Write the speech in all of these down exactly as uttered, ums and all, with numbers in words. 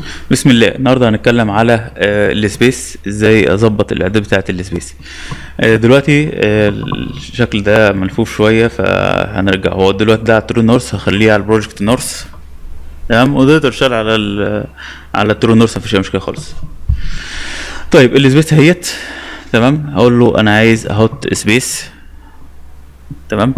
عليكم. بسم الله. النهارده هنتكلم على السبيس، ازاي اظبط الاعداد بتاعه السبيس. دلوقتي الشكل ده ملفوف شويه فهنرجع. هو دلوقتي ده على الترو نورث، هخليه على البروجكت نورث، تمام، وده شغال على على الترو نورث، مفيش اي مشكله خالص. طيب السبيس اهيت، تمام. هقول له انا عايز احط سبيس، تمام،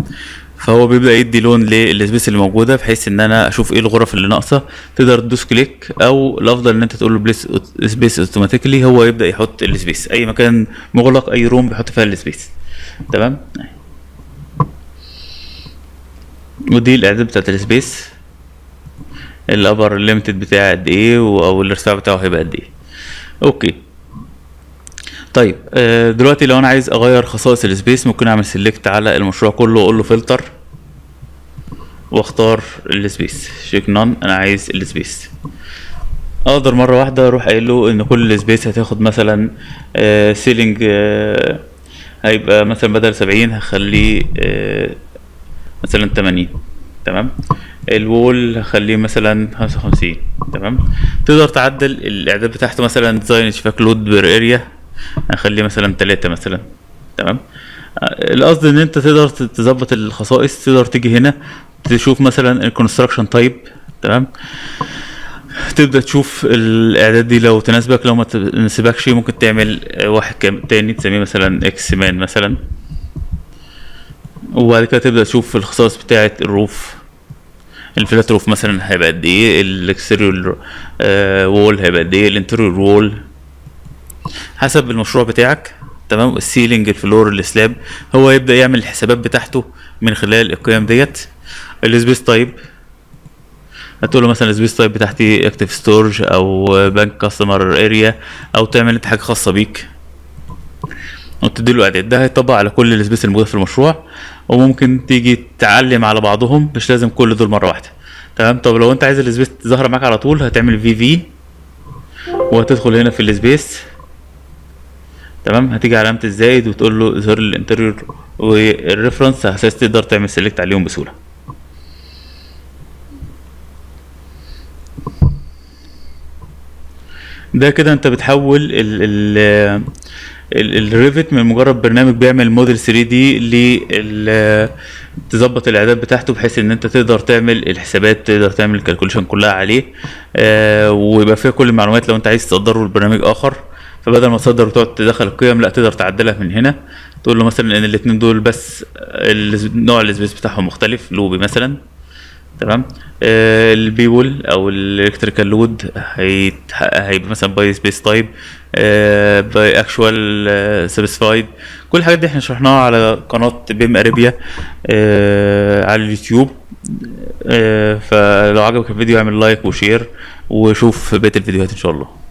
فهو بيبدا يدي لون للسبيس اللي موجوده، بحيث ان انا اشوف ايه الغرف اللي ناقصه. تقدر تدوس كليك، او الافضل ان انت تقول له بليس سبيس اوتوماتيكلي، هو يبدا يحط السبيس. اي مكان مغلق، اي روم بيحط فيها السبيس، تمام. ودي الاعداد بتاعت السبيس، الابر ليمتد بتاعه قد ايه، او الارتفاع بتاعه هيبقى قد ايه. اوكي. طيب دلوقتي لو انا عايز اغير خصائص السبيس، ممكن اعمل سيلكت على المشروع كله واقول له فلتر، واختار السبيس شيك نون. انا عايز السبيس، اقدر مره واحده اروح قايل له ان كل السبيس هتاخد مثلا سيلينج، هيبقى مثلا بدل سبعين هخليه مثلا تمانين، تمام. الوول هخليه مثلا خمسة وخمسين، تمام. تقدر تعدل الاعداد بتاعته، مثلا ديزاين اتشفاك لود بير اريا هخليه مثلا تلاتة مثلا، تمام. القصد ان انت تقدر تظبط الخصائص. تقدر تيجي هنا تشوف مثلا الكونستراكشن تايب، تمام، تبدا تشوف الاعداد دي لو تناسبك، لو ما تناسبكش ممكن تعمل واحد تاني تسميه مثلا اكس مان مثلا، وبعد كده تبدا تشوف الخصائص بتاعه الروف. الفلات روف مثلا هيبقى قد ايه، الاكستيريور وول هيبقى قد ايه، الانتيريور وول، حسب المشروع بتاعك، تمام. السيلينج، الفلور، السلاب، هو يبدا يعمل الحسابات بتاعته من خلال القيم ديت. السبيس تايب هتقول له مثلا السبيس تايب بتاعتي اكتيف ستورج او بنك كاستمر اريا، او تعمل انت حاجه خاصه بيك وتدي له اعداد. ده هيطبق على كل السبيس الموجوده في المشروع، وممكن تيجي تعلم على بعضهم، مش لازم كل دول مره واحده، تمام. طب لو انت عايز السبيس ظاهره معاك على طول، هتعمل في في وهتدخل هنا في السبيس، تمام. هتيجي علامه الزائد وتقول له اظهر لي الانتيريور والريفرنس، هساس تقدر تعمل سيلكت عليهم بسهوله. ده كده انت بتحول ال الريفت من مجرد برنامج بيعمل موديل ثري دي ل تظبط الاعداد بتاعته، بحيث ان انت تقدر تعمل الحسابات، تقدر تعمل الكالكوليشن كلها عليه، آه ويبقى فيها كل المعلومات. لو انت عايز تصدره لبرنامج اخر، فبدل ما تصدر وتقعد تدخل القيم، لا، تقدر تعدلها من هنا، تقول له مثلا ان الاثنين دول بس نوع السبيس بتاعهم مختلف، لوبي مثلا، تمام. آه البيول او الالكتريكال لود هيبقى مثلا باي سبيس تايب، آه باي اكشوال آه سابسفايد. كل الحاجات دي احنا شرحناها على قناه بيم ارابيا آه على اليوتيوب، آه فلو عجبك الفيديو اعمل لايك وشير، وشوف بقيه الفيديوهات ان شاء الله.